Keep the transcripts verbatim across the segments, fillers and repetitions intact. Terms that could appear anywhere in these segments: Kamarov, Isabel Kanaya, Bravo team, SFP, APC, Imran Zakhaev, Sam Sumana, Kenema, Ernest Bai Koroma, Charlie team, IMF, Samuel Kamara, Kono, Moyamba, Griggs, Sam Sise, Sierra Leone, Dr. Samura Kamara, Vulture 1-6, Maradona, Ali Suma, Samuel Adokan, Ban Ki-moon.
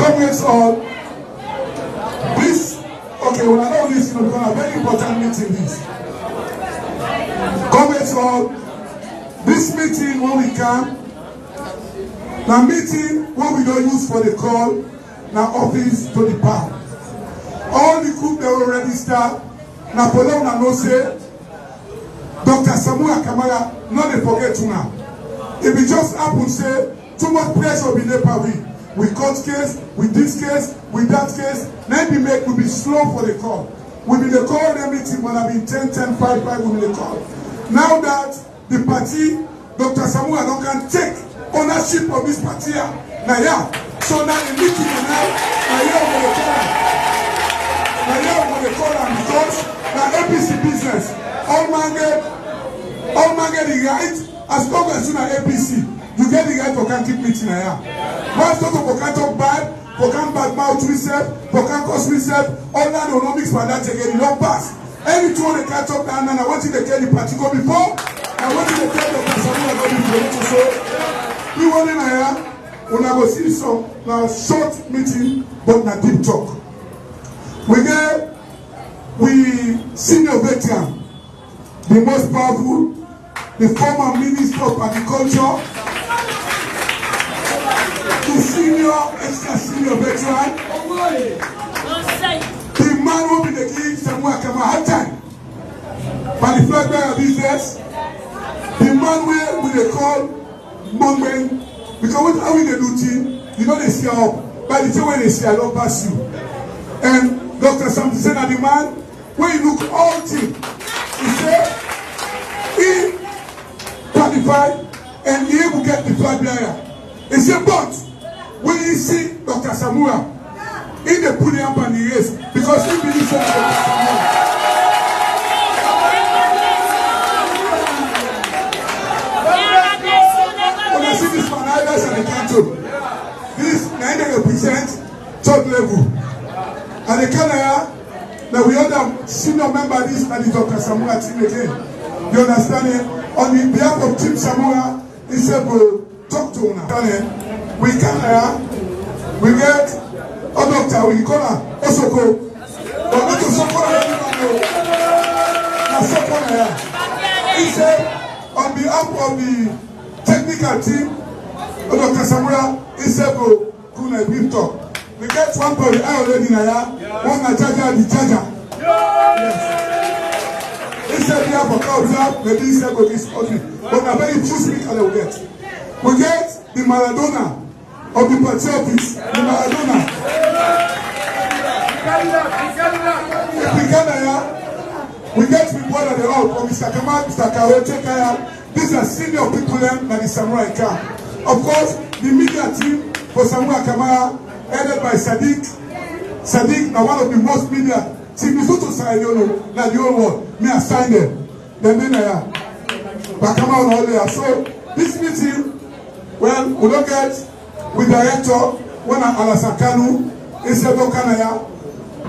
comrades all, this, okay, when I know this, you know, a very important meeting this. Comrades all, this meeting when we come, now meeting when we don't use for the call, now office to the power. All the group that will register, now for them, now say, Doctor Samura Kamara, not they forget to now. If it just happens, say, too much pressure be there for we. With court case, with this case, with that case, then we make, we be slow for the call. We be the call, the meeting, when I be ten, ten, five, five, we be the call. Now that the party, Doctor Samura Adokan take ownership of this party here, now yeah. So now the meeting now, now yeah, we the call. Now yeah, we the call, and because now A P C business, all man get, all man get the right, as long as you are A P C. You get the guy for can't keep meeting now. Once those for can't talk bad, for can't bad mouth yourself, for can't cause yourself, all that economics for that again, you don't pass. Any two they can't talk down and I want you to tell the party go before, I want you to tell the person go before to so we want in here, when I go see some now short meeting, but not deep talk. We get we senior veteran, the most powerful, the former minister of agriculture. The senior, extra senior veteran, the man who be the king, Samuel Adokan, time. But the flag bearer of these days, the man where we they call Mongren, because what are we the do team? You know they see up, but the time when they see, I don't pass you. And Doctor Sam said that the man, when you look all team, he said, he qualified and he will get the flag bearer. He said, but when you see Doctor Samura, he they put him up on the race because he believes in Doctor Samura. When I see this man, I just and I can't do. This ninety percent top level. And the Canada, now we other senior member this and the Doctor Samura team again. You understand it? On the behalf of Team Samura, he said, well, talk to him. We can, uh, we get a doctor, we call her Osoko. But not Osoko, I don't know. He said, on behalf of the technical team, Doctor Samura, he said, go, go, let me talk. We get one for the eye already, one at Jaja, the Jaja. Yes. He said, we have a cow, maybe he said, go this country. But I'm very choosing, I will get. We get the Maradona of the party office, the Maradona. We get people that they all from Mister Kamal, Mister Kawetekaya. These are senior people that the Samurai car. Of course, the media team for Samura Kamara, headed by Sadiq. Sadiq, now one of the most media. See, we go to Sierra Leone, like the old world. Me, I signed them. Then, then, I Bakama on all there. So, this meeting, well, we don't get. With director, when I'm Alasakanu, Isabel Kanaya,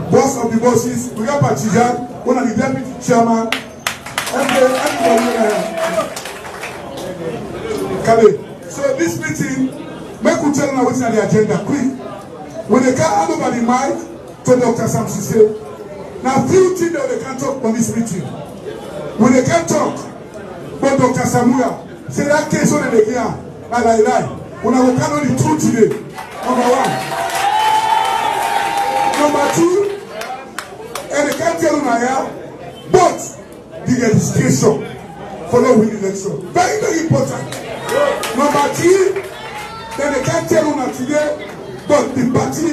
boss of the bosses, we got Pachijan, one of the deputy chairman, and so this meeting, make we tell you what's on the agenda, quick. When they can't hand over the mic to Doctor Sam Sise, now few things that they can talk on this meeting. When they can't talk, but Doctor Samura, say that case on the here, and I lie. When I will count on the truth today, number one. Number two, and they can't tell Naya, but the registration for the winning election. Very, very important. Number three, then they can't tell Naya today, but the party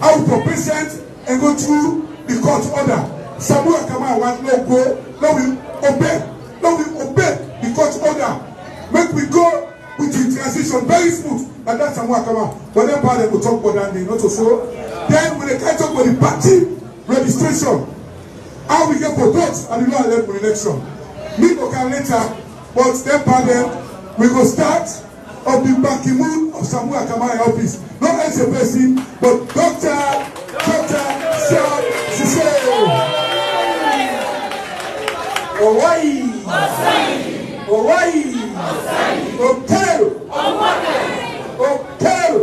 out for patient and go through the court order. Samuel Kamara wants no go, no we obey, no we obey the court order. Make we go. With the transition very smooth, but that's Samura Kamara. But then part they will talk about that thing, not so. Then when they can't talk about the party registration, how we get for votes and the law left for election. We go can later, but then part them we go start of the Ban Ki-moon of Samura Kamara office. Not as a person, but Doctor Doctor Sam Sise. Hawaii, Hawaii. Otel! Otel! Otel!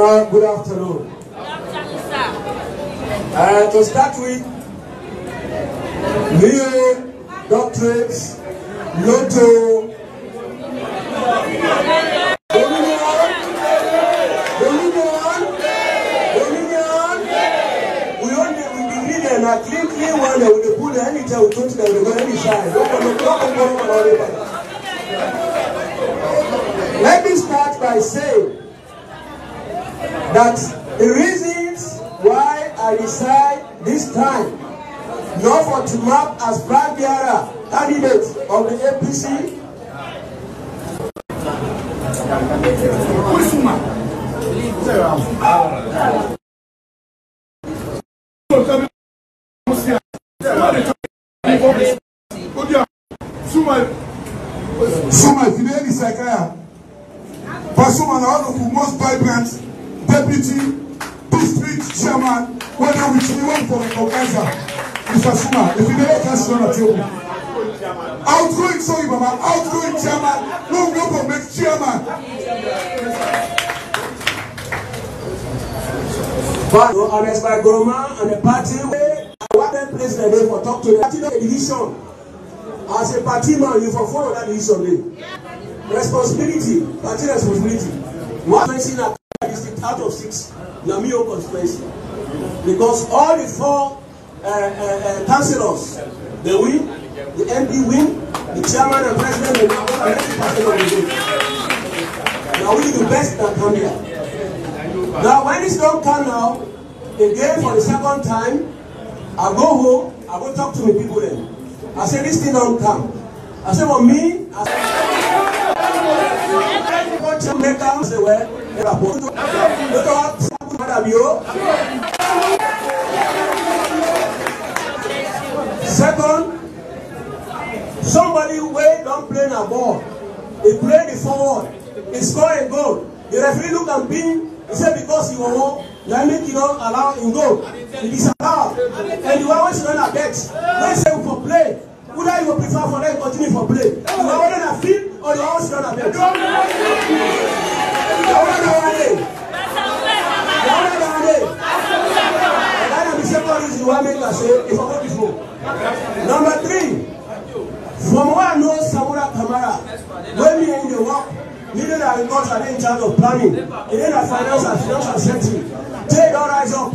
Kamara, good afternoon. Good afternoon, sir. Uh, to start with, L E O, doctorates, Lotto, let me start by saying that the reasons why I decide this time not for to map as flag bearer candidate of the A P C Suma Fideli Sakaya, Pasuma, one of the most vibrant deputy district chairman, whether which we want for the organizer, Mister Suma, the Fideli Councilor at you. Outgoing, sorry, Mama, outgoing chairman, no global next chairman. But Ernest Bai Koroma and the party, I want them place the day for talk to the party division. As a party man, you for follow that decision day. Responsibility, party responsibility. One person that district out of six, Namio constituency. Because all the four uh, uh, uh, councillors, they win, the M P win, the chairman and president will not win, and every person will win. Now we the best that come here. Now when it's not come now, again for the second time, I go home, I go talk to my people then. I said, this thing don't come. I said, for me, I said, make them say, well, they are born. They don't. Second, somebody who don't play a ball. He played the forward. He scored a goal. The referee looked at me. He said, because you were home, let me you don't allow him go. It is allowed. And you always run a bet. When say you for play, would I you prefer for them continue for play? You are running a field or you always run a bet? You are running a day. You are running a day. And that is the second reason why I make a say if I go before. Number three, from where I know Samura Kamara, when we are in the work, neither the gods are in charge of planning, neither the finance and financial sector. They don't rise up.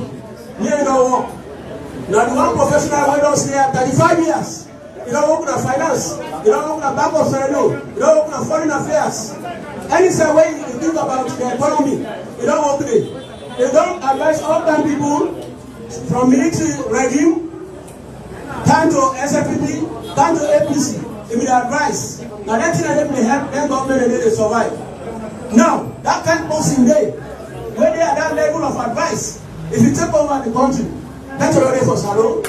They don't work. Now the one professional who don't stay at thirty-five years, he don't work with the finance, he don't work with the bank of Sierra Leone, he don't work with the foreign affairs. Any way you think about the economy, he don't work with it. They don't advise all kind people from military regime, down to S F P, down to A P C. If they advise, now that thing that they help them government and they survive. Now, that kind of person day, when they are that level of advice, if you take over the country, that's already for Salon.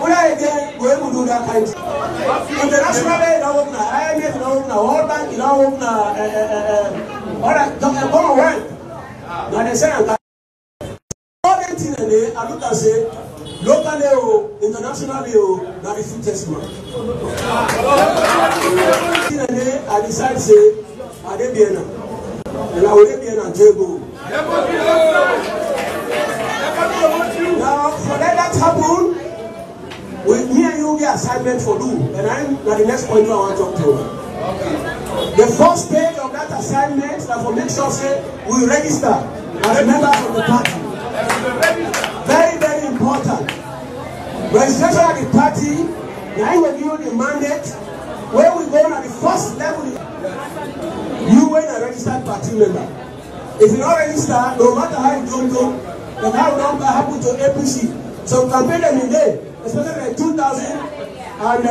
When I again go able to do that kind of thing. Internationally, don't open an I M F, don't open a World Bank, you don't open a all that, don't open a now they say, all that thing and they, I look and say, locally or internationally or not the test man. I decide say I did Vienna. And I will be in a table. Now for that that happen, with me and you get assignment for do. And I'm at the next point I want to talk to. The first page of that assignment that for make sure say we register as members of the party. Very, very important. Registration at the party, now we give you the mandate. Where we go at the first level, you were a registered party member. If you don't register, no matter how you don't go, no matter how it happens to A P C. So campaign them in there, especially in two thousand and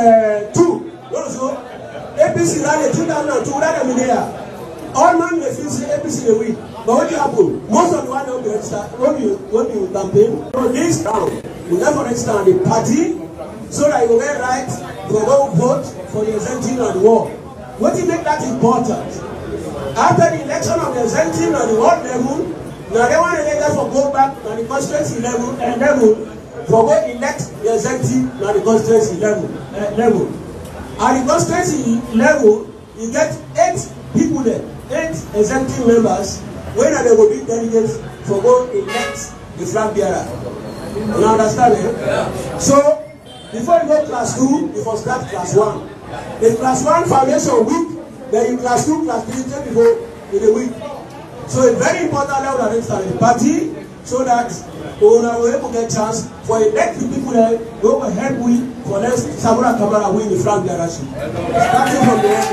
two. A P C ran in two thousand and two, ran them in there. All men refuse the A P C the week. But what will happen? Most of the one don't be registered. When you, when you campaign, on this ground, you never register on the party so that you get right to go vote for the exemption of the war. What do you make that important? After the election of the exemption on the world level, now they want to elect us for go back on the constituency level and level for go elect the exemption on the constituency level. Uh, level. At the constituency level, you get eight people there, eight executive members, when are they going to be delegates for go elect the flag bearer? You understand it? Yeah. So, before you go class two, you first start class one. The class one foundation week, then you class two, class three, then you go in the week. So it's very important now that they start the party, so that we will get a chance for elect the people that will help we for next Samura Kamara win the flag bearer. Starting from the next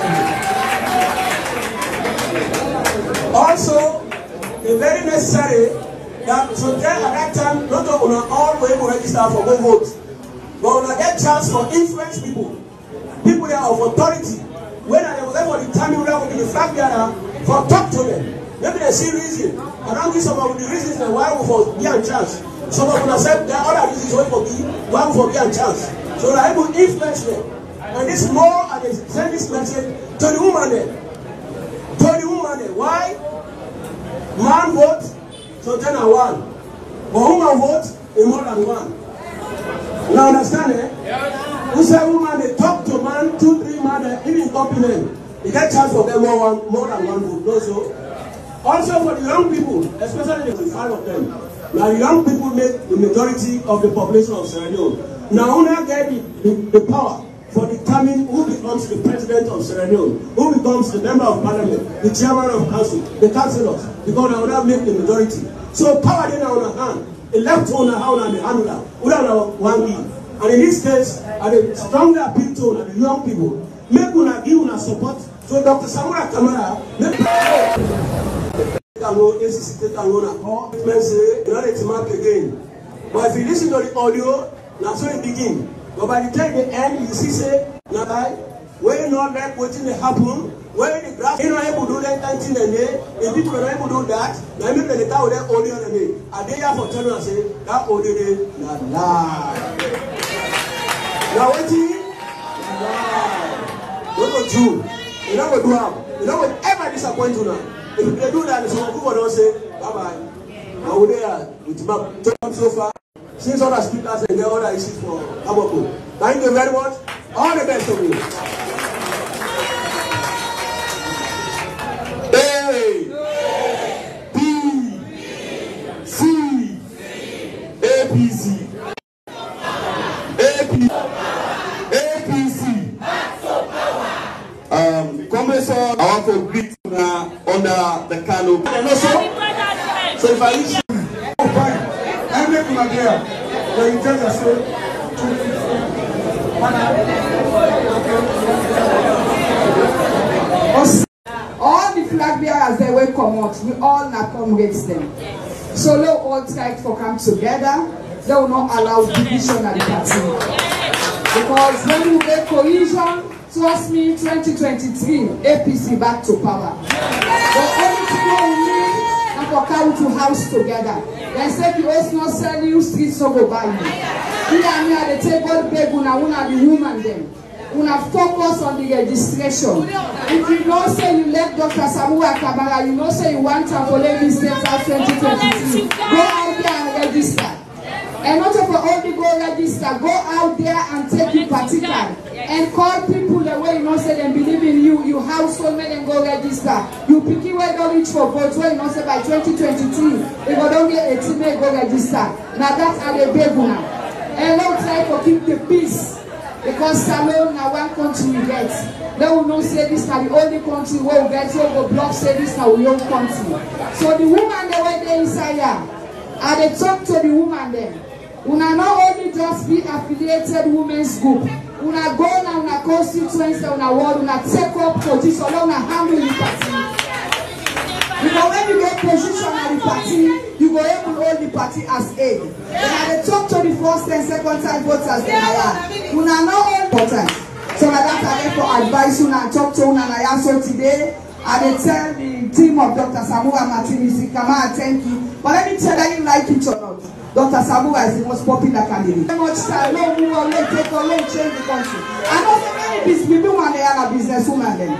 one. Also, it's very necessary that so there at that time, not only all way to register for go vote, but we will get chance for influence people, people that are of authority. When they will for the time, we will be the flag bearer for talk to them. Maybe they see reason, and I will some of the reasons that why we for be in chance. Some of them said there are other reasons why we for be, why we for be in chance. So we are able to influence them, and this more and they send this message to the woman there. Told the woman eh, why man vote so ten and one, but woman vote is more than one. You understand eh? Yes. We say woman they talk to man two three man eh, even compliment. You get chance for them more one more than one vote. No so. Also for the young people, especially the five of them. Now young people make the majority of the population of Sierra Leone. Now who now get the, the, the power for determining who becomes the president of Sierra Leone, who becomes the member of parliament, the chairman of council, the councillors, because I would have made the majority. So power then on a hand, a left on a hand and the hand without one wheel. And in this case, I will strongly appeal to the young people, make una give una support. So Doctor Samura Kamara, make again. But if you listen to the audio, now so it begin. But by the time the end, you see, say, now I, when you not like what's going to happen, when the grass, you know, I will do that until the day, if people are able to do that, now maybe the tower there only on the day. And they have for children say, that only day, not lie. Now, what's it? Lie. What would you do? You know what you have? You know what ever disappoint you now? If they do that, some people don't say, bye bye. Now, we're there with my so far. Since other speakers and the other issues for Aboko. Thank you very much. All the best of you. A, B, C, A P C. A P C. Um, Comrades, I want to greet under the canopy. So if I issue. All the flag bearers they will come out, we all not come against them. So they all try to come together, they will not allow division at the party. Because when we get cohesion, trust me, twenty twenty-three, A P C back to power. But for carry to house together. They say you always not sell you streets so go buy you. You and me are the table beg una una the woman them. Una focus on the registration. If you don't say you left Doctor Samura Kamara, you don't say you want to for ladies state out twenty twenty-three. Go out there and register. And not for only go register, go out there and take your particular. And call people the way you know say they believe in you, you household make them go register. You pick it where don't reach for votes where you know say by twenty twenty-two, if you don't get eighteen may go register. Now that's how they beg now. And don't try to keep the peace. Because Salon now one country we get. They will not say this now the only country where we get so go block say this now your country. So the woman they went there inside here. And they talk to the woman then. Una not only just be affiliated women's group. Una go now una constituency una world una take up position una handle the party. Because when you get position at the party, you go able to hold the party as aid. And they talk to the first and second time voters they are. Una not only voters. So that I for advice una and talk to una and I answer today. And they tell the team of Doctor Samura Martinez, Kamara, thank you. But let me tell you, you like it or not, Doctor Samura is the most popular candidate. How much time, no woman, no take or no change the country. I know so many business women, they are a businesswoman then.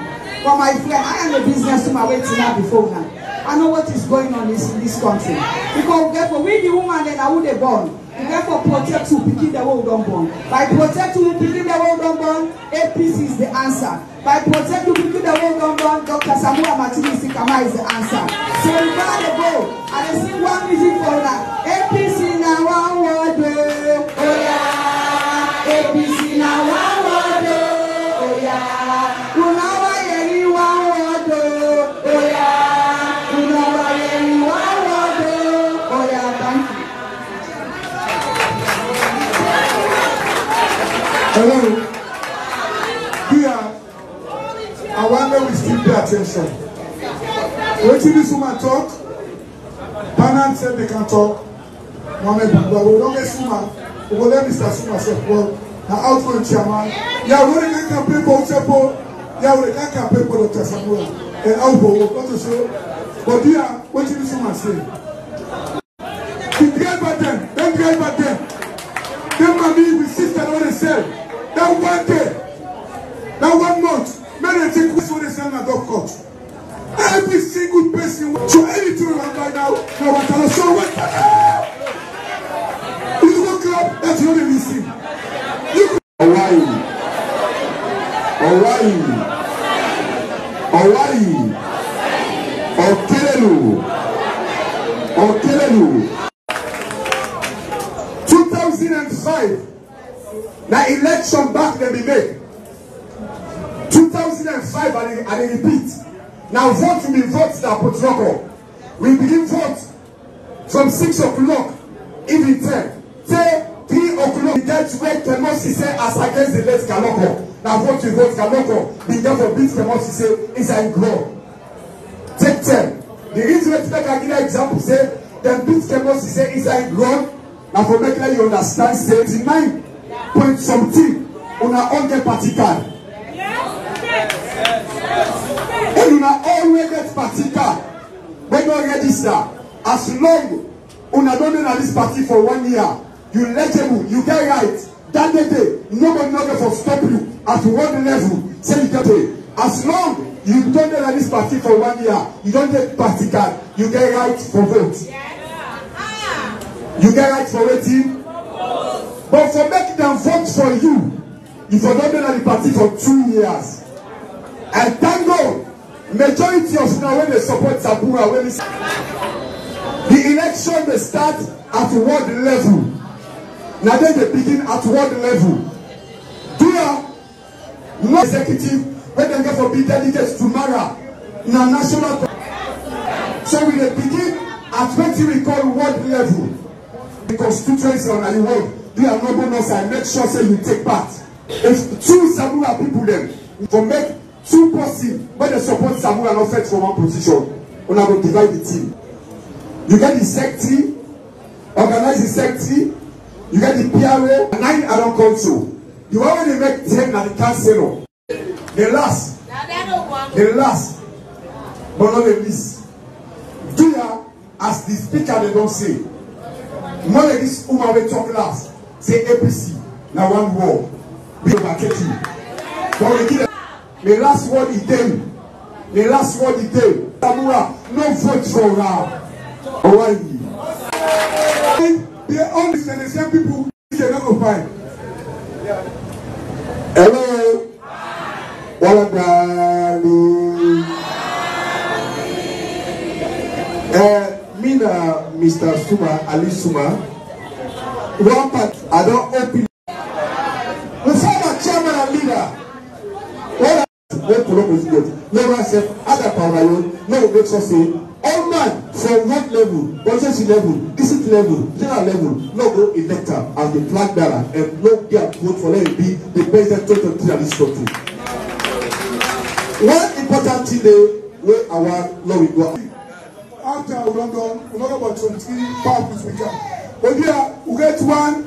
But my friend, I am a businesswoman waiting now before now. I know what is going on in this country. Because we the woman then, I would have born. You get for protect who begin the world unborn. By protect who begin the world unborn, A P C is the answer. By protect who begin the world unborn, Doctor Samura Kamara is the answer. So we gotta go and I see one music for that. A P C now one word. Oh yeah, A P C now one word. Oh yeah, we now any one word. Oh yeah, we now any one word. Oh yeah, thank you. Hello, dear, I wonder we still pay attention. Wait till this woman talk. Banan said they can talk. Mohammed, but we don't get Suma. We will let Mister Suma say, well, the outgoing chairman. Yeah, we can't campaign for Uchepo. Yeah, we can't campaign for Doctor Samura. And Albo, we'll go to show. But dear, wait till this woman say. Don't get back then. Don't get back then. Then, mommy, we sister, what they say. That one day, that one month, men take what they send at dog court. Every single person, so anything we have right now, now we cannot show what the hell. You look up, that's not a listen. Hawaii. Hawaii. Hawaii. Okelelu. Okelelu. two thousand five. Now election back they be made. two thousand five and they repeat. Now vote will be votes that put local. We begin vote from six o'clock even ten. Say three o'clock. That's where Kemosi say as against the less Kaloko. Now vote you vote Kaloko. Be careful beat Kemosi say inside grow. Take ten. The reason we take an example say then beat Kemosi say inside grow. Now for make like you understand say it's nine. Point something on our own get particular. And on our own get particular. When you register, as long on a don't know this party for one year, you legible, you get right. That day, nobody not for stop you at one level. Say you get it. As long you don't know this party for one year, you don't get particular, you get right for vote. You get right for voting. But for making them vote for you, you for not been at the party for two years. And thank God, majority of now when they support Samura, when the election they start at world level. Now then they begin at world level. Dear, no executive, when they get for be delegates to Mara, in a national. So we they begin at what we call world level. The constituency on the world. You are not going to make sure say you take part. If two Samura people then, for make two possible, but they support Samura not fit for one position, we are going to divide the team. You get the secretary, organize the secretary, you get the P R A, and nine are on control. You already make ten and the council. The last, the last, but not the least. Do you, as the speaker they don't say, more than this woman will talk last. Say A P C, now one word. We overtake you. The last word is them. The last word is them. Samura, no vote for now. Hawaii. They only send the same people they don't find. Hello. Waladali. Uh, Mina, Mister Suma, Ali Suma. One part, I don't open. The former chairman and leader, when I went to local government, never said other power, no makes us say, all man from what level, constituency level, district level, general level, no go elector as the flag bearer, and no get vote for let it be the president total three of this country. One important thing they where our law will go. After London, we know about twenty-three powerful speakers. But here, we get one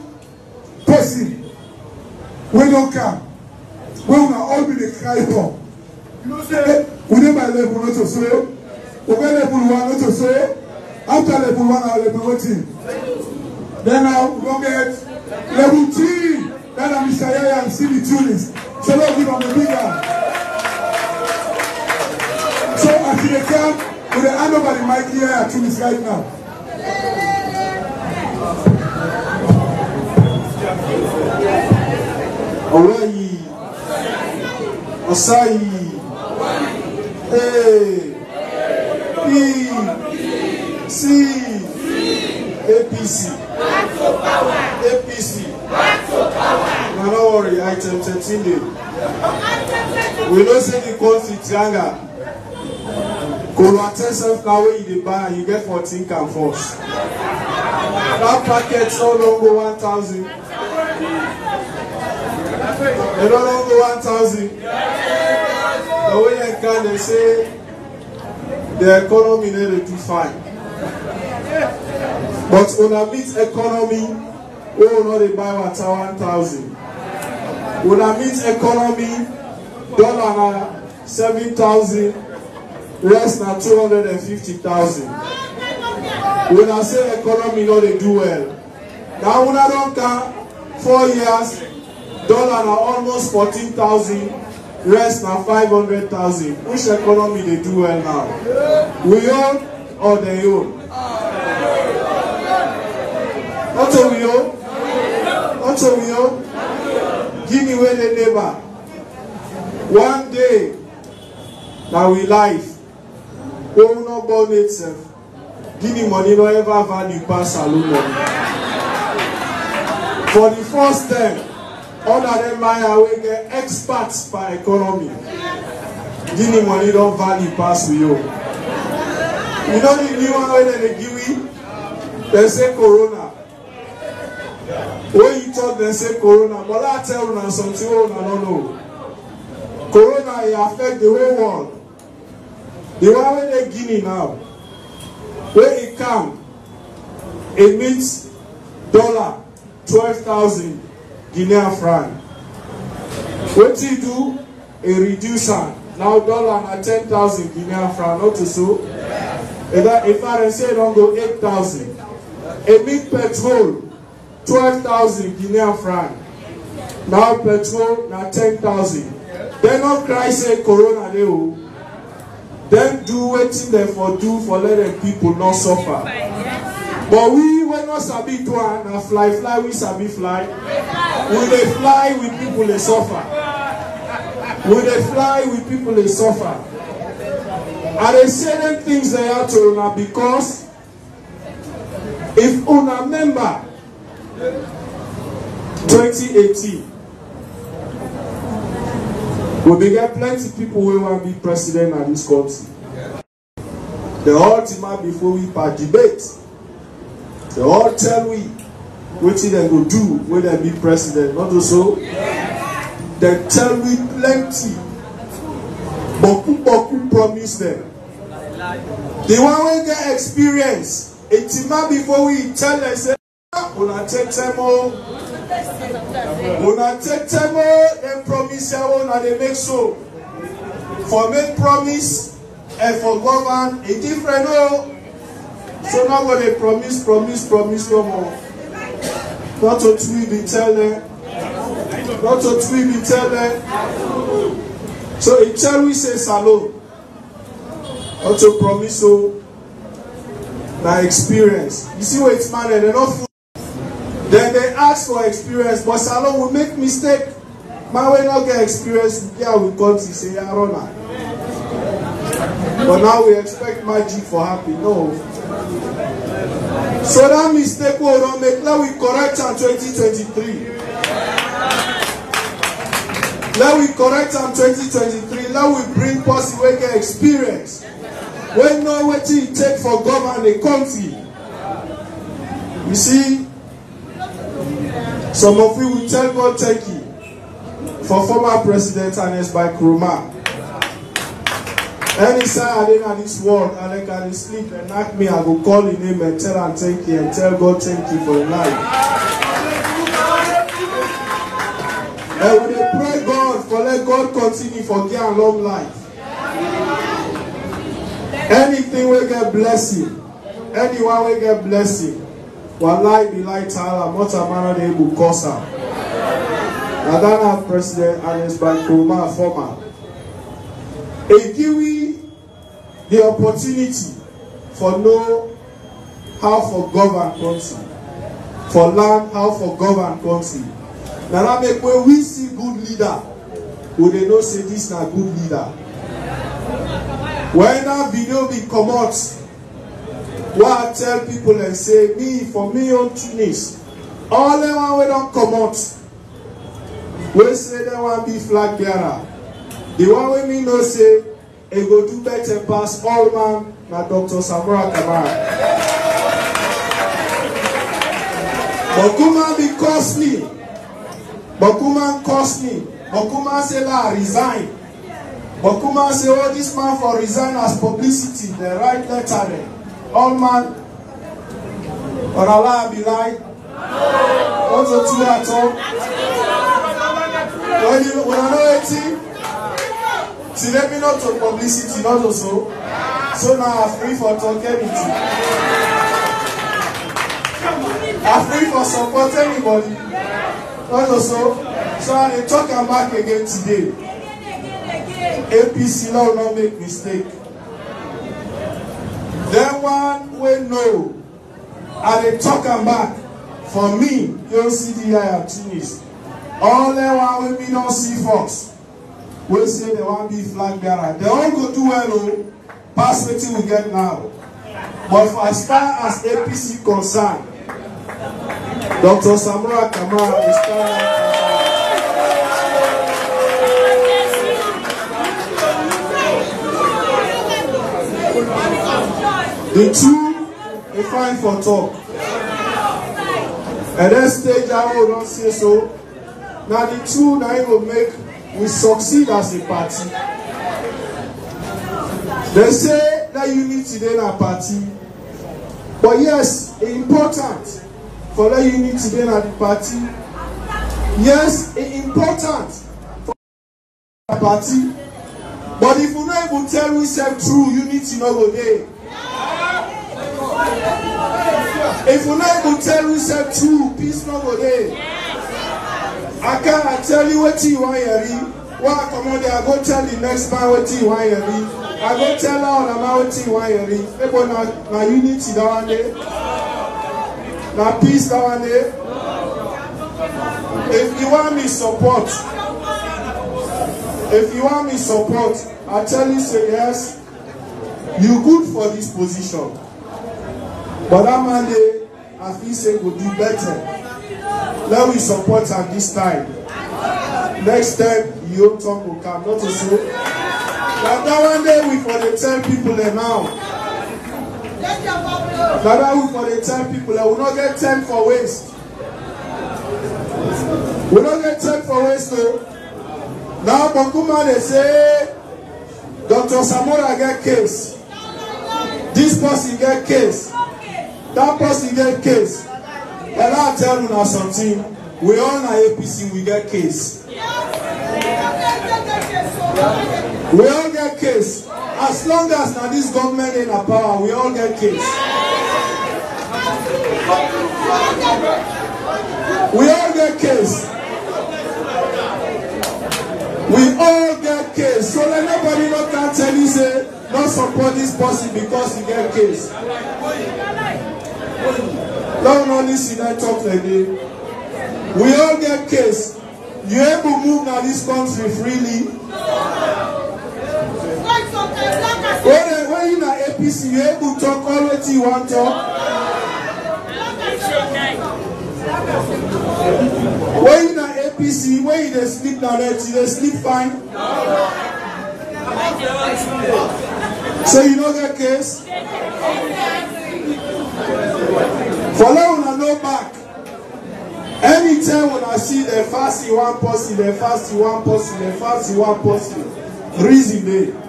person. We don't come. We will all be the cry for. You know, say, we never level not to say. We get level one not to say. After level one, our level one. Then now, we don't get level three. Then I'm Mister Yaya and see the Tunis. So don't give them a big hand. So after they come, we will hand over the mic here at Tunis right now. Thank you. Hawaii, Masai, A, P, C, A P C, A P C, Manawari, item thirteen. We don't say the constitution. Yourself now where you buy and you get fourteen can force. That packet no longer one thousand. They no longer one thousand. The way you can they say the economy they do fine. But on a meat economy, we will not buy what one thousand. On a meat economy, dollar seven thousand. Less than two hundred fifty thousand. When I say economy, no, they do well. Now, when I don't count, four years, dollar are almost fourteen thousand, less than five hundred thousand. Which economy they do well now? We own or they own? Not a we own? Not a we own? Give me where the neighbor. One day, that we live. We will not burn itself. Give me money, no ever value pass alone. For the first time, all of them I will get experts by economy. Give me money, don't value pass with you. You know the new one when they give you, they say corona. When you thought they say corona, but I tell you something, I don't know. Corona it affect the whole world. The one where they Guinea now, when it comes, it means dollar twelve thousand Guinean franc. What you do, a reducer now dollar at ten thousand Guinean franc. Not to so. If I, if I say don't go eight thousand, it means petrol twelve thousand Guinean franc. Now petrol now ten thousand. Then no crisis corona they will. Then do waiting there for do for letting people not suffer. But we will not sabi to and fly fly we sabi fly. Will they fly with people they suffer? Will they fly with people they suffer? Are they certain things they are to una because if una member twenty eighteen. We began plenty of people who want to be president of this country. Yeah. The whole time before we part debate, the whole tell we what they go do when they be president. Not also, yeah. They tell we plenty. Boku boku promise them. The one we get experience. It's time before we tell them say, "We not take time off." When I take time, they promise you and they make so. For make promise and for govern a different role. So now when they promise, promise, promise no more. Not to tweet be tell them. Not to tweet be tell them. So if tell we say salo. Not to promise so. My experience. You see what it's man and they're not. Then they ask for experience, but Salon will make mistake. Man will not get experience. Yeah, we come to say Arona. But now we expect magic for happy. No. So that mistake we don't make. Now we correct on twenty twenty-three. Now we correct on twenty twenty-three. Now we bring possible get experience. We know what it take for govern a country. You see. Some of you will tell God thank you for former President Ernest Bai Koroma. Any side I didn't this world and I can sleep and knock me, I go call his name and tell him thank you and tell God thank you for your life. And we pray God for let God continue for get a long life. Anything will get blessing. Anyone will get blessing. Wallahi billahi ta'ala, mota mana de bu kosa. Adana President Ernest Bai Koroma former. It give we the opportunity for know how for govern country. For learn how for govern country. Now when we see good leader, we they know say this na good leader. When that video be come out, what I tell people and say, me for me on Tunis, all the one we don't come out, we say they want to be flag bearer. The one we me know say, they go do better pass all man, na Doctor Samura Kamara. Bokuma be costly. Bokuma costly. Bokuma say la resign. Bokuma say oh this man for resign as publicity. The right letter there. All man. Or Allah be lying. What's the two at all? When you when I know it, see let me not to publicity, not also. So now I'm free for talking. I'm free for support anybody. Not also. So I dey talk am back again today. A P C law no make mistake. That one we know. I dey talk am back. For me, you see the eye of Tunis. All that one we don't see folks. We say they want to be flag bearer. They all go do well, pass wetin we get now. But as far as A P C concerned, Doctor Samura Kamara is standing. The two they find for talk. At that stage, I will not say so. Now the two that will make we succeed as a party. They say that unity in our party, but yes, important. For the unity today at the party. Yes, it's important for the party. But if we not even tell ourselves true, unity no go dey. If we not even tell ourselves true, peace no go dey. I can't tell you what you want to hear. When I come on there, I go tell the next man what you want to hear. I go tell all the man what you want to hear. People na na unity that one day. Now peace that one day. If you want me support, if you want me support, I tell you say yes, you good for this position. But that man day, I feel say go do better. Let me support at this time. Next time your talk will come, not to say. But that one day we for the ten people there now. That we for the ten people, I will not get ten for waste. We don't get ten for waste though. Now Bokuma they say Doctor Samura get case. This person get case. That person get case. And I'll tell you now something. We all are A P C, we get case. We all get case. As long as now this government in our power, we all get case. We all get case. We all get case. So let nobody not can tell you say not support this person because you get case. Don't only see that talk like that. We all get case. You able move now this country freely. When, when you are A P C, you able to talk all what you want to talk. When you are A P C, when you sleep now, they sleep fine. So you know that case? For now, when I go back, anytime when I see the fast you want person, the fast you want person, the fast you want person, reason there.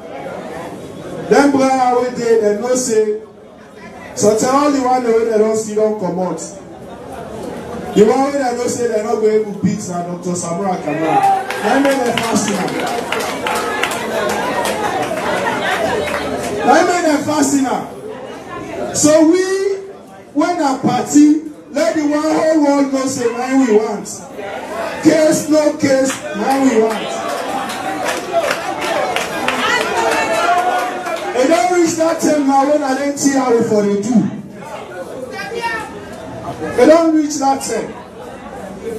Them brother away there, they no say. So tell all the one way they don't see don't come out. The one way they no say they not going to beat now Doctor Samura Kamara. Let me they fast now. Let me they fast now. So we, when a party, let the one whole world go say now we want. Case no case, now we want. They don't reach that time now when I didn't see how we for they do. They don't reach that time.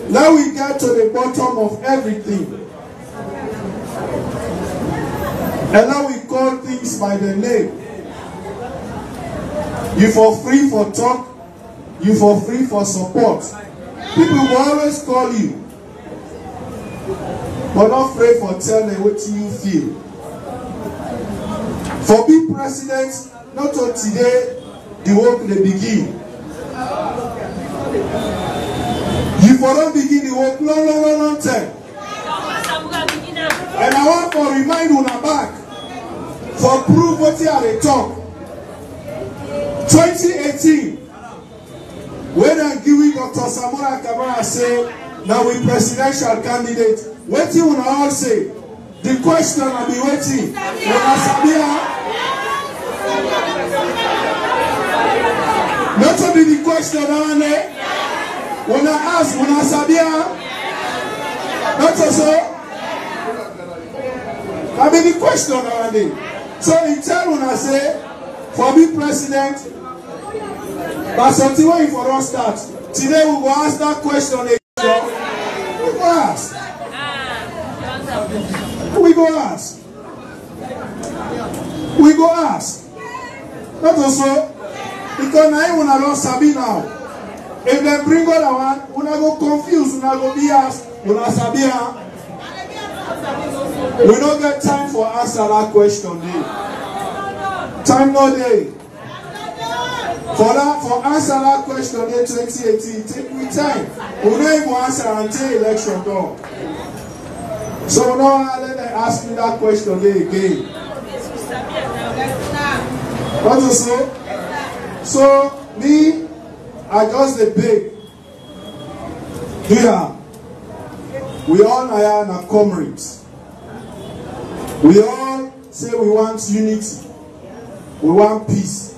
Now we get to the bottom of everything. And now we call things by their name. You for free for talk, you for free for support. People will always call you. But not pray for telling what you feel. For being president, not on today, the work they begin. You for not begin the work, no, no, no, no, time. And I want to remind you back, for proof what you are they talk. twenty eighteen, when I give you Doctor Samura Kamara say, now we presidential candidate, what you will all say? The question I'll be waiting. Not only the question, when I ask, when I Sabia, not also. I mean the question already. So in turn, when I say, for me president, but something way for us start. Today we will ask that question. We go ask. We go ask. We go ask. Not also because now we are not sabi now. If they bring all our one, we are go confused. We are go be asked. We are sabi now. We don't get time for answer that question day. Time no day. For that, for answer that question day twenty eighteen, take me time. We don't even answer until election door. So now let them ask me that question day again. What you say? So me, I just the big. Here. We all are in a comrades. We all say we want unity. We want peace.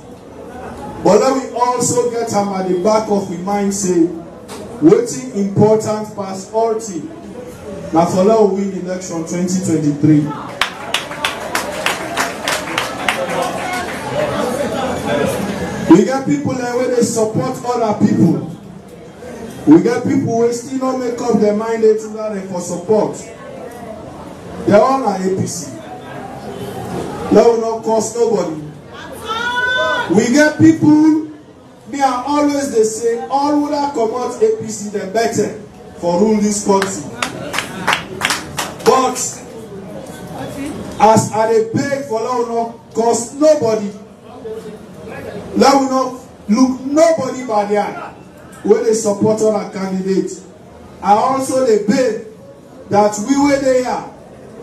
But then we also get them at the back of the mind say, waiting important past all things. Now for now we win election twenty twenty-three. We get people that where they support other people. We get people who still don't make up their mind to that for support. They all are A P C. That will not cost nobody. We get people, they are always the same. All who that come out A P C, the better for rule this country. But as I they beg for that will not cost nobody. That will not look nobody by the eye. Where they support our candidates. I also they beg that we where they are,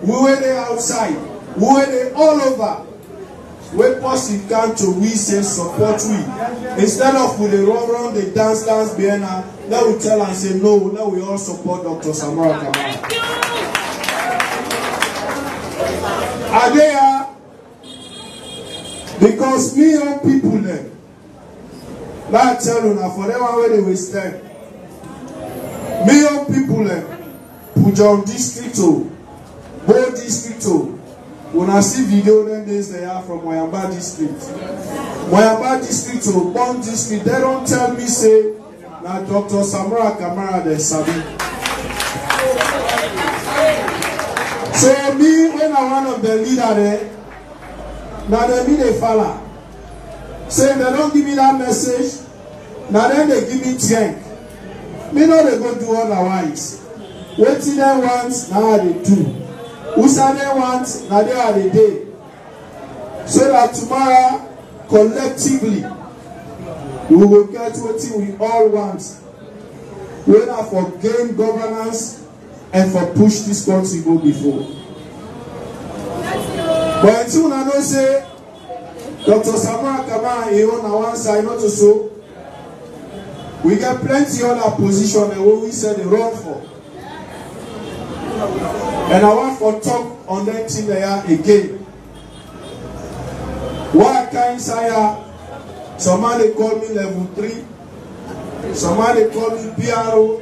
we where they outside, we where they all over, where possible can to we say support we. Instead of we they run around the dance dance banner, now we tell and say no, now we all support Doctor Samura Kamara. Are they are because me young people there. Now I tell you now, for them where they will stand. Me young people, Pujon district, Bo district, when I see video them days they are from Moyamba district. Moyamba district, Bon district, they don't tell me say, now Doctor Samura Kamara they sabi. So me, when I one of the leader there, now they mean they follow. Say, they don't give me that message, now then they give me drink. Me know they go do otherwise. What they want, now they do. Who say they want, now they are the day. So that tomorrow, collectively, we will get what we all want. Whether for game governance and for push this country go before. But until I don't say, Doctor Samura Kamara, he on one side, not so. We get plenty other position and what we said they run for. And I want for talk on that thing they are again. Why can't I? Somebody call me level three. Somebody call me P R O.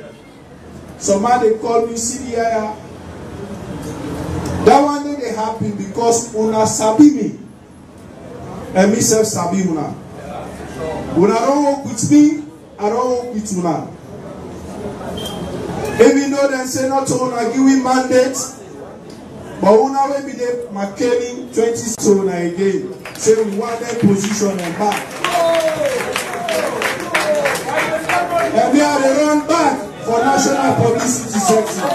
Somebody call me C D I R. That one day they happy because Una sabi me. And me self sabi una. Una don't work with me, I don't work with una. Even though they say not to want to give him mandate, but we now will be there, McKinney twenty stone again. Say we want that position and back. And they are the run back for national publicity section.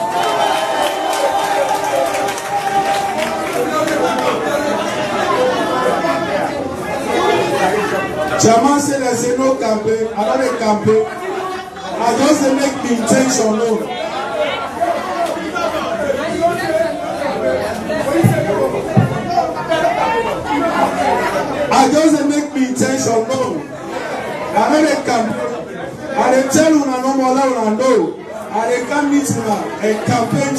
Chairman said there's a no campaign, another campaign. I just make the intention known. I just make the intention known. I know they come. I they tell you no more than I know. I they come meet now and campaign to.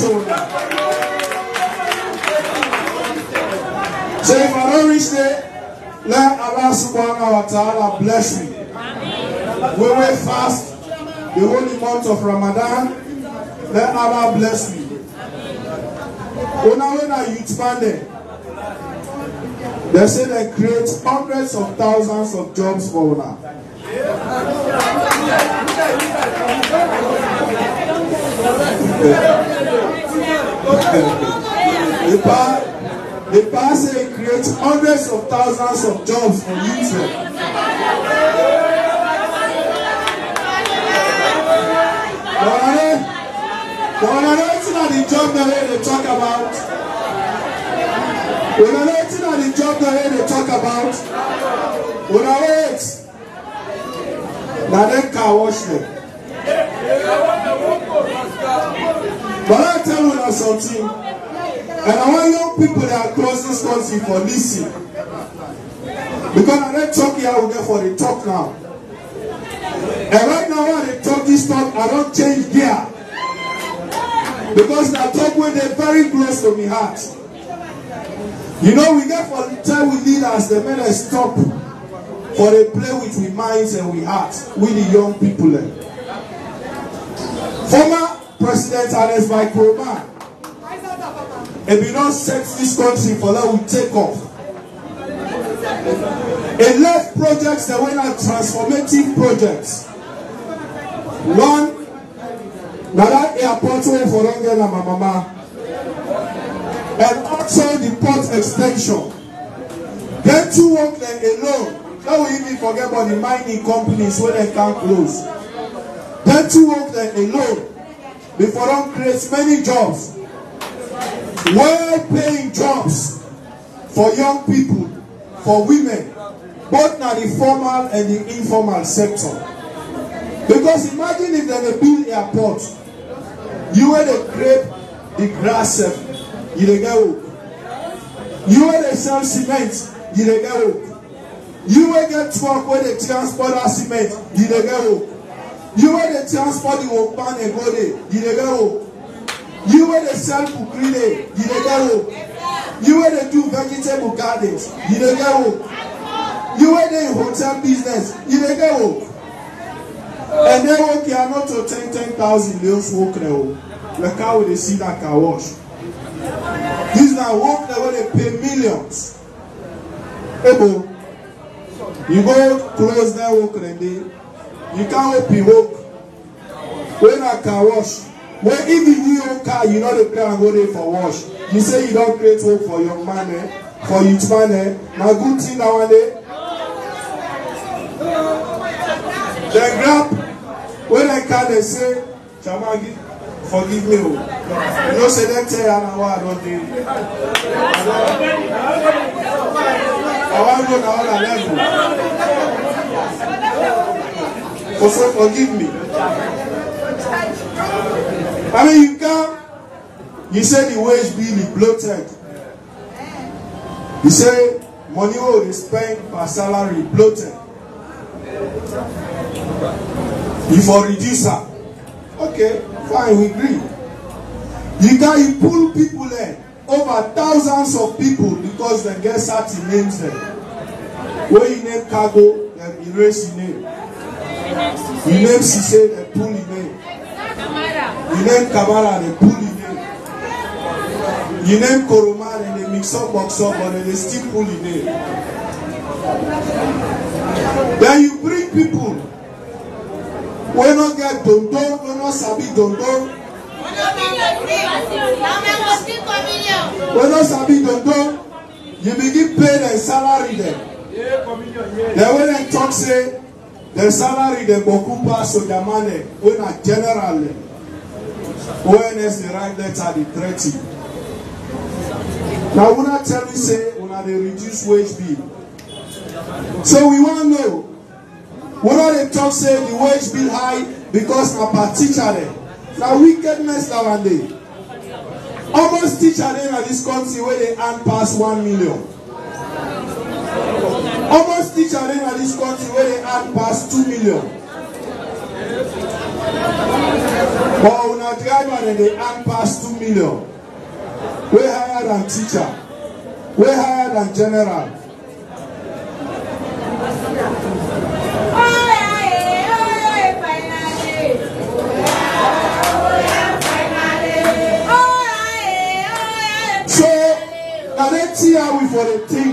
So if I don't reach there, let Allah subhanahu wa ta'ala bless me. We will fast the holy month of Ramadan, let Allah bless me. When I youth band there, they say they create hundreds of thousands of jobs for Ona. The past say it creates hundreds of thousands of jobs for youth. But when I know it's not the job the way they talk about, when I know it's not the job the way they talk about, when I know it's now they can wash them. But I tell you now something, and I want young people that are across this country for listening. Because I don't talk here, I will get for the talk now. And right now when they talk this talk, I don't change gear. Because that talk when they're very close to my heart. You know, we get for the time we lead as the men stop. For they play with we minds and we hearts. We the young people then. Former President Ernest Bai Koroma. If we don't set this country for that we take off. He left projects that were not transformative projects. One. Now that airport went for longer than my mama. And also the port extension. Then two work them alone. Now we even forget about the mining companies where they can't close. Then two work them alone. Before them create many jobs. Well-paying jobs for young people, for women, both in the formal and the informal sector. Because imagine if they build airport, you were the grape, the grass, you the go. You were the sell cement, you the go. You were the truck where they transport our cement, you the go. You were the transport the open and go there, you the go. You were the sell bukri there, you the go. You were the do vegetable gardens, you the go. You were the hotel business, you the go. And they work here not to ten ten thousand years work there. The car with the seat that can wash. These are work there where they pay millions. Ebo, you go close that work and day. You can't open work. When I can wash. When if you do your car, you know the car and go there for wash. You say you don't create work for young man, eh? For youth man, eh? Now good thing now one day. They grab when I can they say, Chama, forgive me. You know, say that tell an hour, I don't do it. I want to go to another level. Also, forgive me. I mean, you come, you say the wage bill is bloated. You say money will be spent per salary bloated. You for reduce her. Okay, fine, we agree. You can you pull people in, over thousands of people because they get certain names there. When you name cargo, they erase your name. You name Sise, they pull your name. You name Kamara, they pull your name. You name Koroma, and they mix up, box up, but they still pull your name. Then you bring people. We don't get dondo, we don't sabi dondo, Whether Sabi Dondo, you begin pay their salary there. They went and talk say the salary they Bokupa so the money when a general when is the right letter the thirty. Now when I tell me say when they reduce wage bill. So we wanna know whether they talk say the wage bill high because a particular. Now wickedness nowadays. Almost teacher in this country where they earn past one million. Almost teacher in this country where they earn past two million. But when a driver they earn past two million. Way higher than teacher. Way higher than general. Now they see how we for the thing.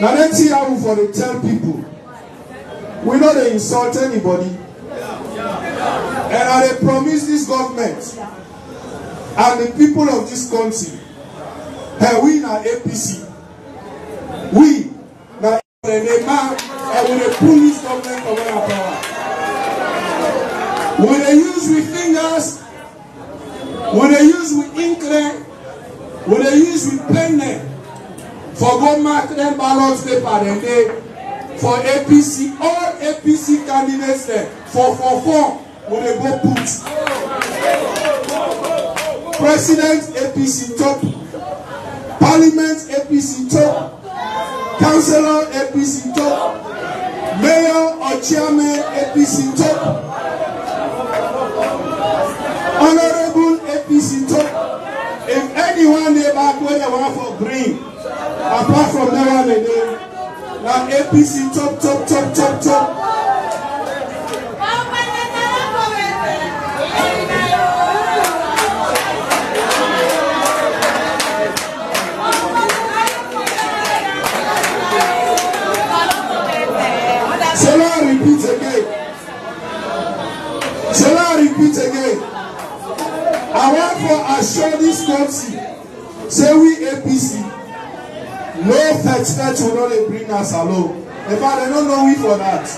Now they see how we for the tell people. We know they insult anybody. And I they promise this government and the people of this country. Hey, we na A P C. We na man and we the police government of our power. When they use with fingers, when they use with ink. When they use with pen for go mark them ballot paper then they for A P C all A P C candidates there for for four when they go put president A P C top, parliament A P C top, councillor A P C top, mayor or chairman A P C top, honorable A P C top. If anyone they back where they want for green, apart from that one they do, now A P C top, top, top, top, top. Shall I repeat again? Shall I repeat again? I want to assure this country, say we A P C, no fetch will not bring us alone. In fact, they don't know we for that.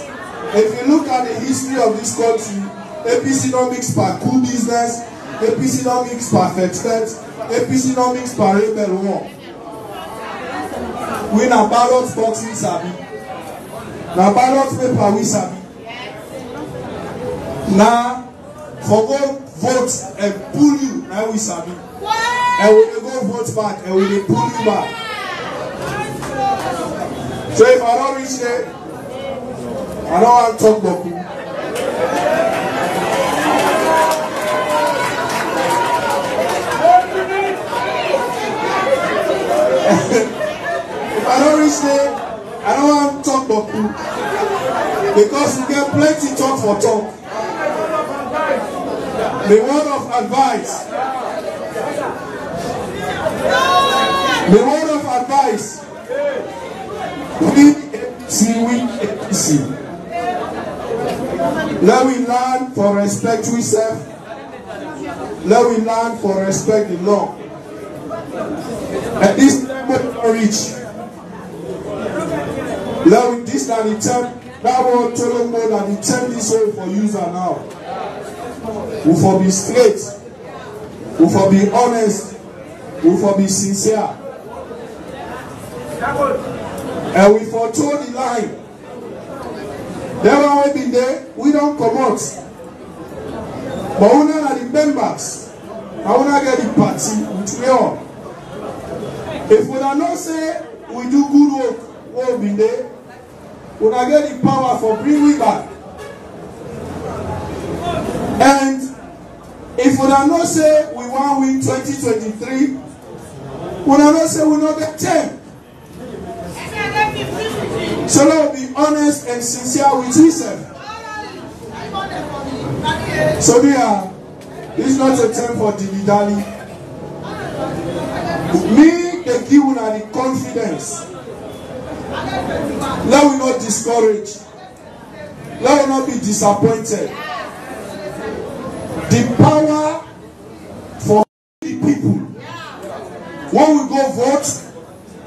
If you look at the history of this country, A P C don't mix per cool business, A P C don't mix per fetch, A P C don't mix per rebel war. We na ballot box we sabi, na ballot paper we sabi. Now, for go vote and pull you, now we sabi. And we will go vote back and we will pull you back. So if I don't reach there, I don't want to talk about you. If I don't reach there, I don't want to talk about you. Because we get plenty talk for talk. The word of advice. The word of advice. We A P C, we A P C. Let we learn for respect we serve. Let we learn for respect the law. At this time we don't reach. Let we this that the term that word tell more than the term this way for user now. We for be straight, we for be honest, we for be sincere. And we for toe the line. That one we been there, we don't come out. But we not the members, I will not get the party with all. If we do not say we do good work, we be there, we will get the power for bring we back. And if we don't say we want to win twenty twenty-three, we don't say we don't get ten. So let us be honest and sincere with yourself. So dear, this is not a time for dilly-dally. Me, they give you the confidence. Let us not discourage. Let us not be disappointed. The power go vote,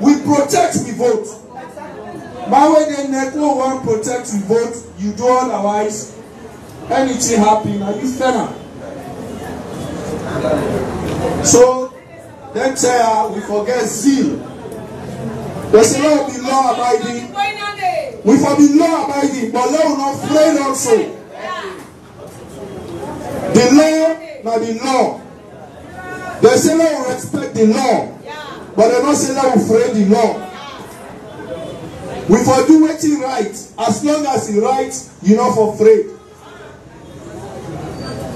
we protect the vote. But when the Neko won't protect the vote, you do otherwise, anything happen, are you fair? So, then tell her we forget zeal. There's a lot of the law abiding. We for the law abiding, but law will not fail also. The law, not the law. They say law will respect the law, but they don't say law will fail the law. We for do what he right, as long as he right, you know for afraid.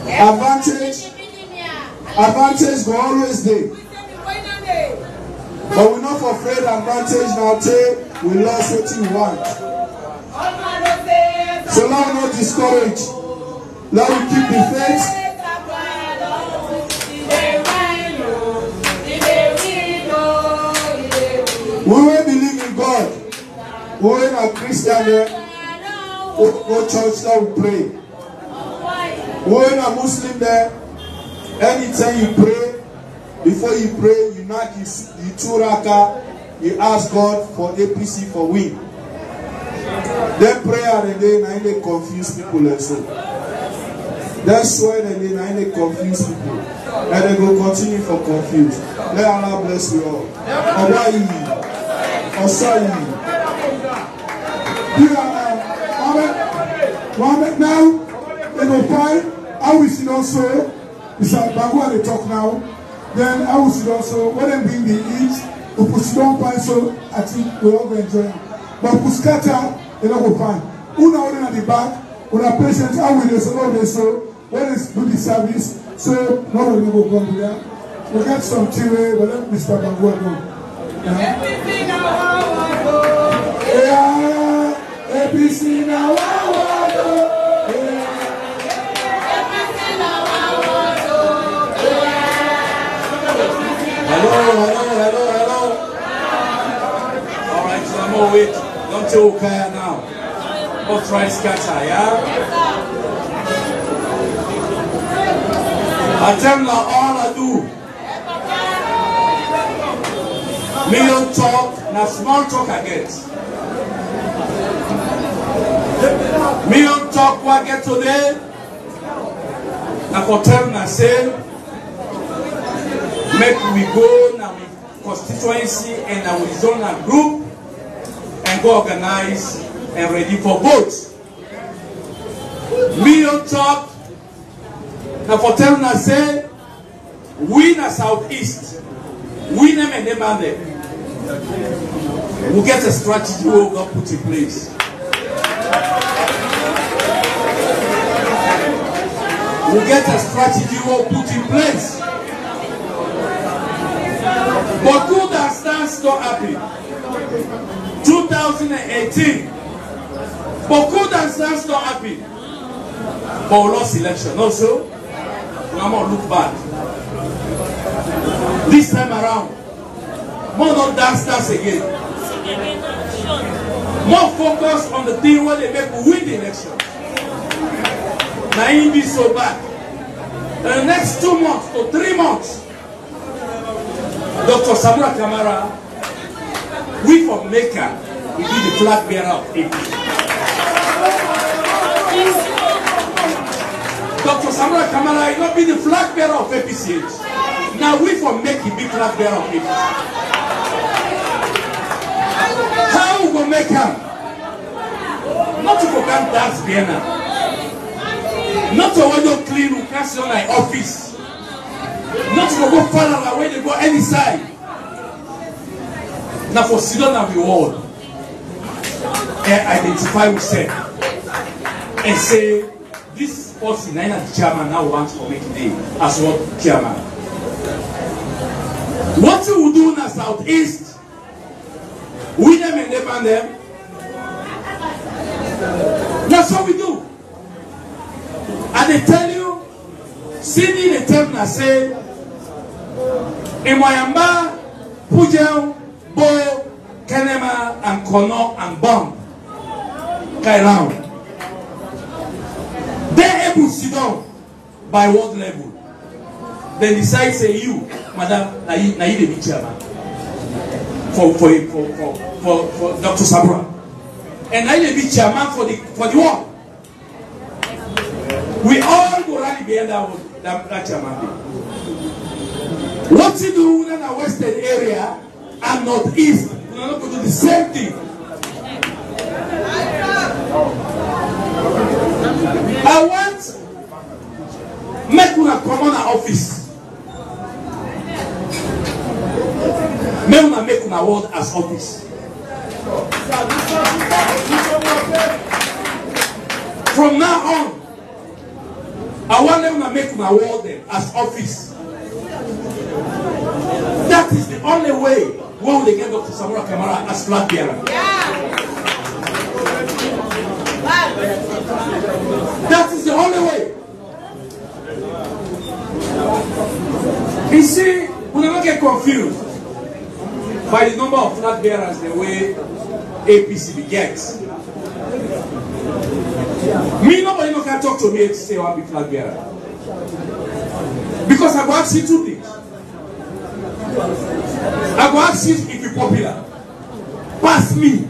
Advantage, advantage go always there. But we not for afraid advantage now till we lost what we want. So now not discourage. Now we keep the faith. We will believe in God. We will not Christian there. We go church now we pray. We will not Muslim there. Anytime you pray, before you pray, you knock, you, you two raka, you ask God for A P C for win. Then prayer the day, now they confuse people and so. Then swear the day, now they confuse people. And they go continue for confuse. Let Allah bless you all. Obayi, Osayi. You are Mohammed now, in Opai, I will sit also. It's a Bagua they talk now. Then I will sit also, when they bring the eat, we put down pine, so I think we all go enjoy. But we scatter, they don't go pine. Una order at the back, when our patients are with us, all day, so when it's do the service, so no one will go come there. We get some chile, but let Mister Bagua go. Everything I want to go. A B C now, I want to go. Wait, don't you okay now? Or try scatter, yeah? I tell you all I do. Million talk, now small talk I get. Million talk what I get today. Now for tell I say, make we go now with constituency and now we join a group. And go organize and ready for votes. Million talk. Now for telling us say, we in the southeast, we name and name and name. We get a strategy we will go put in place. We get a strategy we will put in place. But who that stands not happy? twenty eighteen, Boko dancers not happy. But we lost election. Also, we are going to look bad. This time around, more don't dance dance again. More focus on the thing where they make we win the election. Now it be so bad. In the next two months to three months, Doctor Samura Kamara. We from Mecca, we be the flag bearer of A P C. Doctor Samura Kamara, he not be the flag bearer of A P C. Now we from Mecca, he be flag bearer of A P C. How we go make him? Not to go down dance piano. Not to go clean who can't on my office. Not to go far away, they go any side. Now for Sidon and the world, and identify yourself and say, this person, the chairman now wants for me today as what chairman. What you will do in the southeast, we them and them and them. That's what we do. And they tell you, Sydney, they tell me, say, in Moyamba, Pujao, Bo, Kenema, and Kono, and Bam. Kailao. They're able to sit down by what level. They decide, say, you, madam, na you the chairman. for, for, for, for, for, for Doctor Samura. And I will be chairman for the, for the war. We all go rally behind that, that, that chairman. What you do in the western area and northeast, we are not going to do the same thing. I want make una come on our office. Make una make una world as office. From now on, I want them to make my world them as office. That is the only way when they get Doctor Samura Kamara as flag bearer. Yeah. That is the only way. You see, we never get confused by the number of flag bearers the way A P C gets. Me, nobody no can talk to me and say I want to be flag bearer. Because I go ask you two things. I go ask you if you're popular. Pass me.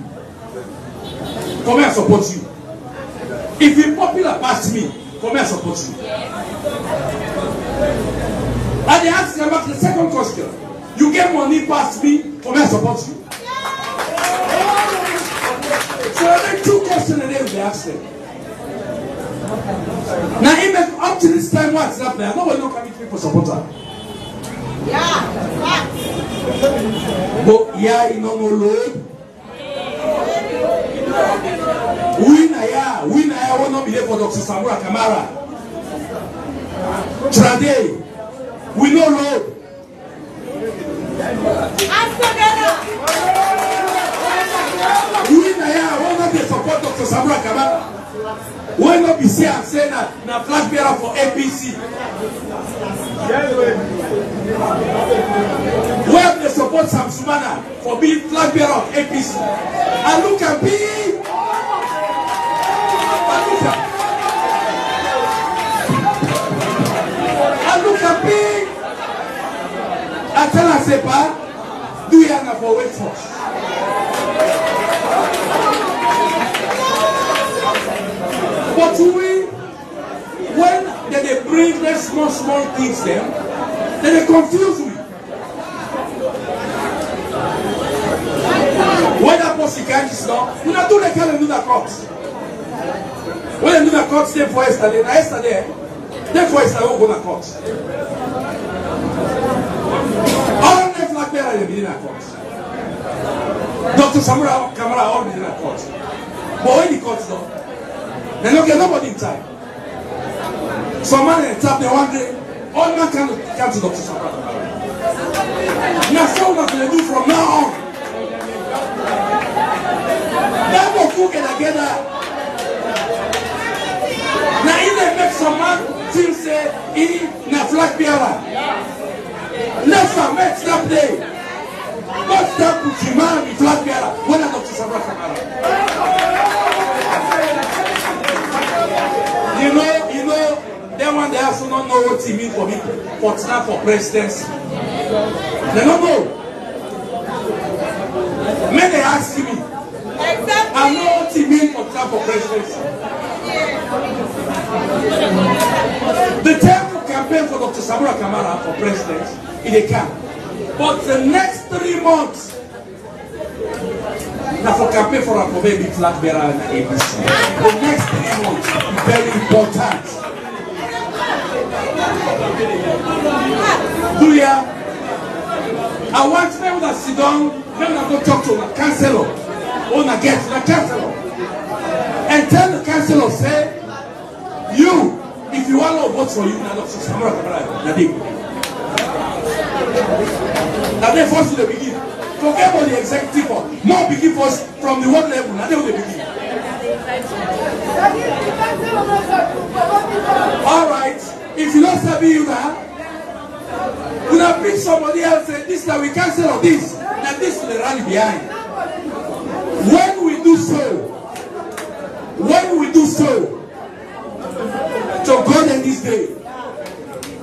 Come here, support you. If you're popular, pass me. Come here, support you. And they ask them about the second question. You get money, pass me. Come here, support you. So there are two questions that they ask them. Now, even up to this time, what's happening? Nobody can meet me for supporter. Yeah. But yeah, you know no load. Win aya, win aya. Will not be there for Doctor Samura Kamara. Trade, we no load. Win aya. Will not be support Doctor Samura Kamara. Why not be saying that na flag bearer for A P C? Why they support Sam Sumana for being flag bearer of A P C? And look at me! And look at me! I tell her, say, pa, do you have for wait for But we, when they, they bring their small, small things there, then they confuse me. When that person can't stop, we don't do the kind of do the cops. When they do the cops, they for yesterday, now yesterday, they for yesterday, we go to cops. All the flag bearers, they be in the cops. Doctor Samura Kamara, all be in the cops. But when the cops don't, they don't get nobody in time. Some man in tap, they one day, all man can come to Doctor Samura. Now, so much they do from now on. That will cook it together. Now, if they make some man, still say, he, na flag bearer. Let's make that day. Not stop with the man, with flag bearer. When are Doctor Samura Kamara? You know, you know, they want they also not know what he means for me, for time for presidency. They don't know. May they ask me. I know what he means for time for presidency. The time to campaign for Doctor Samura Kamara for president, in the camp. But the next three months, now for campaign for a baby flag bearer and A B C. The next three months is very important. Do you? I want people that sit down, people that go talk to the councillor, or the get to the councillor, and tell the councillor, say, you, if you want to vote for you, now not for Samura Kamara, now they Now they force you to begin. Forget about the executive board. No begin first from the world level. Now they will begin. All right. If you don't serve you now, we have picked somebody else and this that we cancel on this. Now this will rally behind. When we do so, when we do so, to God in this day,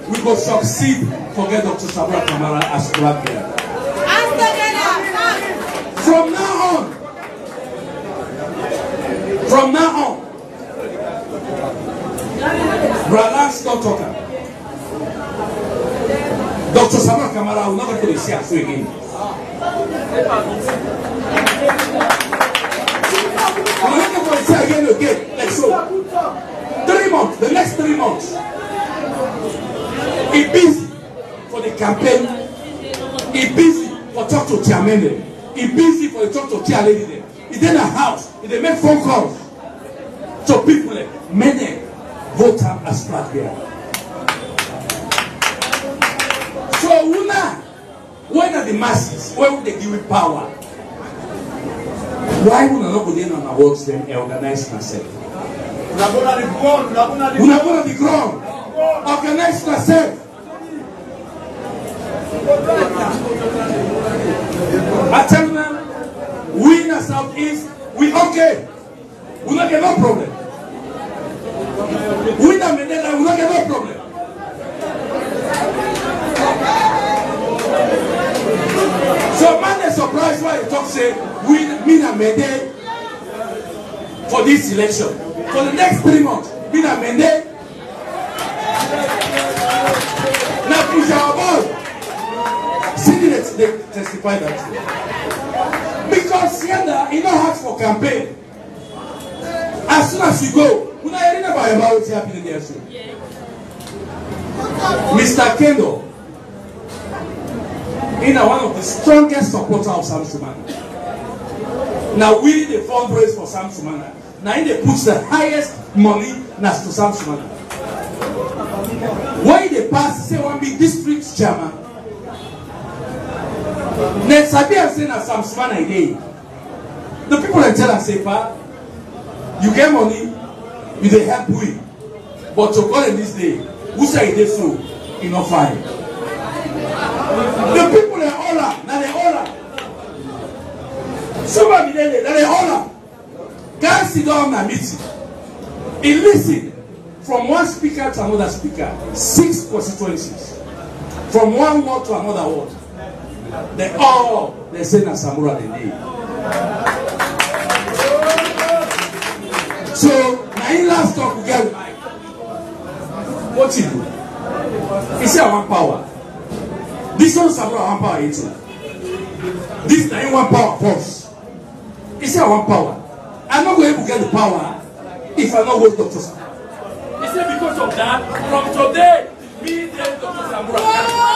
we will succeed. Forget Doctor Samura Kamara as flag bearer. Thank you. From now on, Brother Doctor Doctor Samura Kamara will never go to Sierra again. I'm not going to say again again. Like so. Three months, the next three months. He busy for the campaign. He busy for talk to Tiamende. He busy for the talk to Tia Lady there. He then a house. He then make phone calls to people. Many vote up as part there. So Una, when are the masses? Where would they give it power? Why would not go there and awards them and organize themselves? Una bona the ground. Organize yourself. I tell them, we in the southeast, we okay. We not get no problem. We not get no problem. So man is surprised why you talk say we not Mende for this election. For the next three months, we not Mende. Now, push our ball. See, they testify that. Because Sienda, you don't have for campaign. As soon as you go, we don't know about what's happening there soon. Mister Kendo, he's one of the strongest supporters of Sam Sumana. Now, we the fundraise for Sam Sumana. Now, he puts the highest money next to Sam Sumana. Why they pass say one big district chairman? Next Sabi have seen as Sam Sumana again. The people that tell us say, "Pa, you get money, you they help we, but to call in this day, who say they so in no fine." The people are all up, now they all up. Somebody they they all up. Can't sit down and meeting. He listen. From one speaker to another speaker, six constituencies. From one ward to another ward. They all, they say that Samura they need. So, now in last talk, we get what he do? He said, I want power. This one Samura, I want power, eighteen. This now one power, force. He said, I want power. I'm not going to get the power if I not go to Doctor Samura. Because of that, from today, me and Doctor Samura.